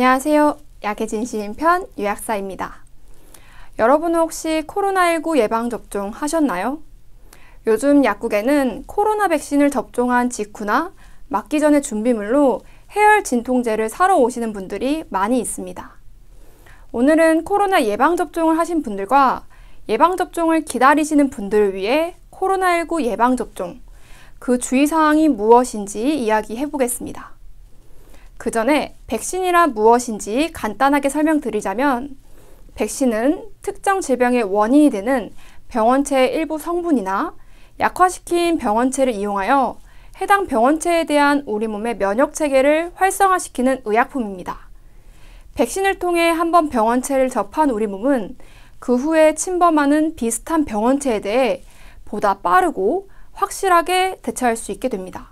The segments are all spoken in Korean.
안녕하세요. 약의 진심편 유약사입니다. 여러분은 혹시 코로나19 예방접종 하셨나요? 요즘 약국에는 코로나 백신을 접종한 직후나 맞기 전의 준비물로 해열 진통제를 사러 오시는 분들이 많이 있습니다. 오늘은 코로나 예방접종을 하신 분들과 예방접종을 기다리시는 분들을 위해 코로나19 예방접종, 그 주의사항이 무엇인지 이야기해보겠습니다. 그 전에 백신이란 무엇인지 간단하게 설명드리자면, 백신은 특정 질병의 원인이 되는 병원체의 일부 성분이나 약화시킨 병원체를 이용하여 해당 병원체에 대한 우리 몸의 면역체계를 활성화시키는 의약품입니다. 백신을 통해 한번 병원체를 접한 우리 몸은 그 후에 침범하는 비슷한 병원체에 대해 보다 빠르고 확실하게 대처할 수 있게 됩니다.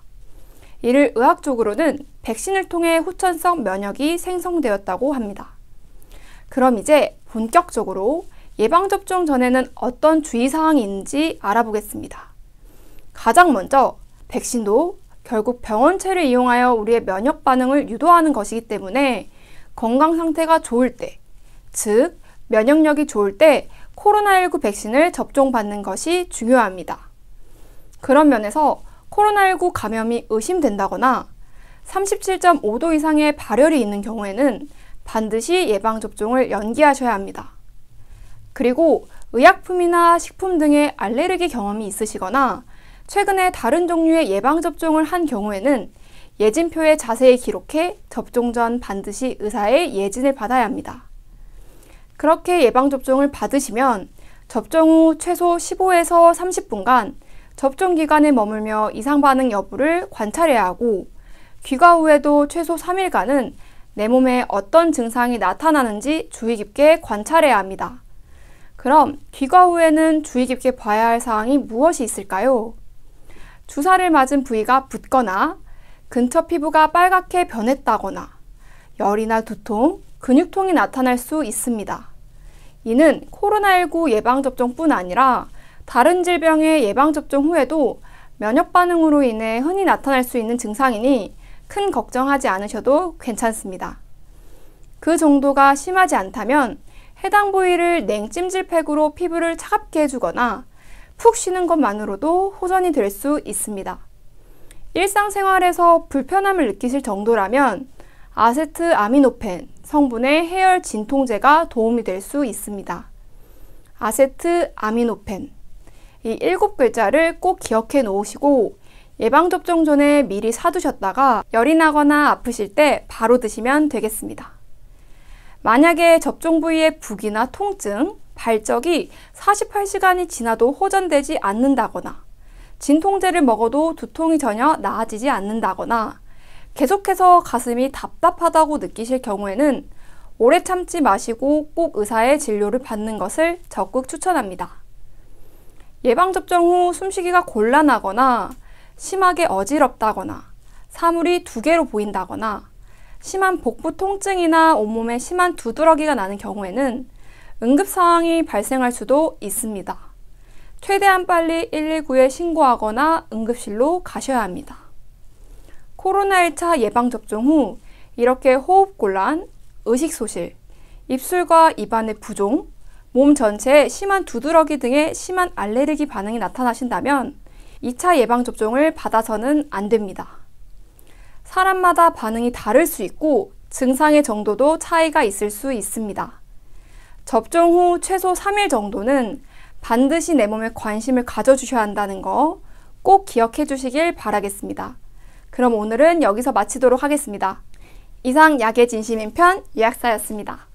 이를 의학적으로는 백신을 통해 후천성 면역이 생성되었다고 합니다. 그럼 이제 본격적으로 예방접종 전에는 어떤 주의사항이 있는지 알아보겠습니다. 가장 먼저 백신도 결국 병원체를 이용하여 우리의 면역 반응을 유도하는 것이기 때문에 건강 상태가 좋을 때, 즉 면역력이 좋을 때 코로나19 백신을 접종받는 것이 중요합니다. 그런 면에서 코로나19 감염이 의심된다거나 37.5도 이상의 발열이 있는 경우에는 반드시 예방접종을 연기하셔야 합니다. 그리고 의약품이나 식품 등의 알레르기 경험이 있으시거나 최근에 다른 종류의 예방접종을 한 경우에는 예진표에 자세히 기록해 접종 전 반드시 의사의 예진을 받아야 합니다. 그렇게 예방접종을 받으시면 접종 후 최소 15에서 30분간 접종 기간에 머물며 이상 반응 여부를 관찰해야 하고, 귀가 후에도 최소 3일간은 내 몸에 어떤 증상이 나타나는지 주의 깊게 관찰해야 합니다. 그럼 귀가 후에는 주의 깊게 봐야 할 사항이 무엇이 있을까요? 주사를 맞은 부위가 붓거나 근처 피부가 빨갛게 변했다거나 열이나 두통, 근육통이 나타날 수 있습니다. 이는 코로나19 예방접종뿐 아니라 다른 질병의 예방접종 후에도 면역반응으로 인해 흔히 나타날 수 있는 증상이니 큰 걱정하지 않으셔도 괜찮습니다. 그 정도가 심하지 않다면 해당 부위를 냉찜질팩으로 피부를 차갑게 해주거나 푹 쉬는 것만으로도 호전이 될 수 있습니다. 일상생활에서 불편함을 느끼실 정도라면 아세트아미노펜 성분의 해열 진통제가 도움이 될 수 있습니다. 아세트아미노펜, 이 7글자를 꼭 기억해 놓으시고 예방접종 전에 미리 사두셨다가 열이 나거나 아프실 때 바로 드시면 되겠습니다. 만약에 접종 부위의 부기나 통증, 발적이 48시간이 지나도 호전되지 않는다거나 진통제를 먹어도 두통이 전혀 나아지지 않는다거나 계속해서 가슴이 답답하다고 느끼실 경우에는 오래 참지 마시고 꼭 의사의 진료를 받는 것을 적극 추천합니다. 예방접종 후 숨쉬기가 곤란하거나 심하게 어지럽다거나 사물이 두 개로 보인다거나 심한 복부 통증이나 온몸에 심한 두드러기가 나는 경우에는 응급상황이 발생할 수도 있습니다. 최대한 빨리 119에 신고하거나 응급실로 가셔야 합니다. 코로나 1차 예방접종 후 이렇게 호흡곤란, 의식소실, 입술과 입안의 부종, 몸 전체에 심한 두드러기 등의 심한 알레르기 반응이 나타나신다면 2차 예방접종을 받아서는 안 됩니다. 사람마다 반응이 다를 수 있고 증상의 정도도 차이가 있을 수 있습니다. 접종 후 최소 3일 정도는 반드시 내 몸에 관심을 가져주셔야 한다는 거 꼭 기억해 주시길 바라겠습니다. 그럼 오늘은 여기서 마치도록 하겠습니다. 이상 약의 진심인 편 유약사였습니다.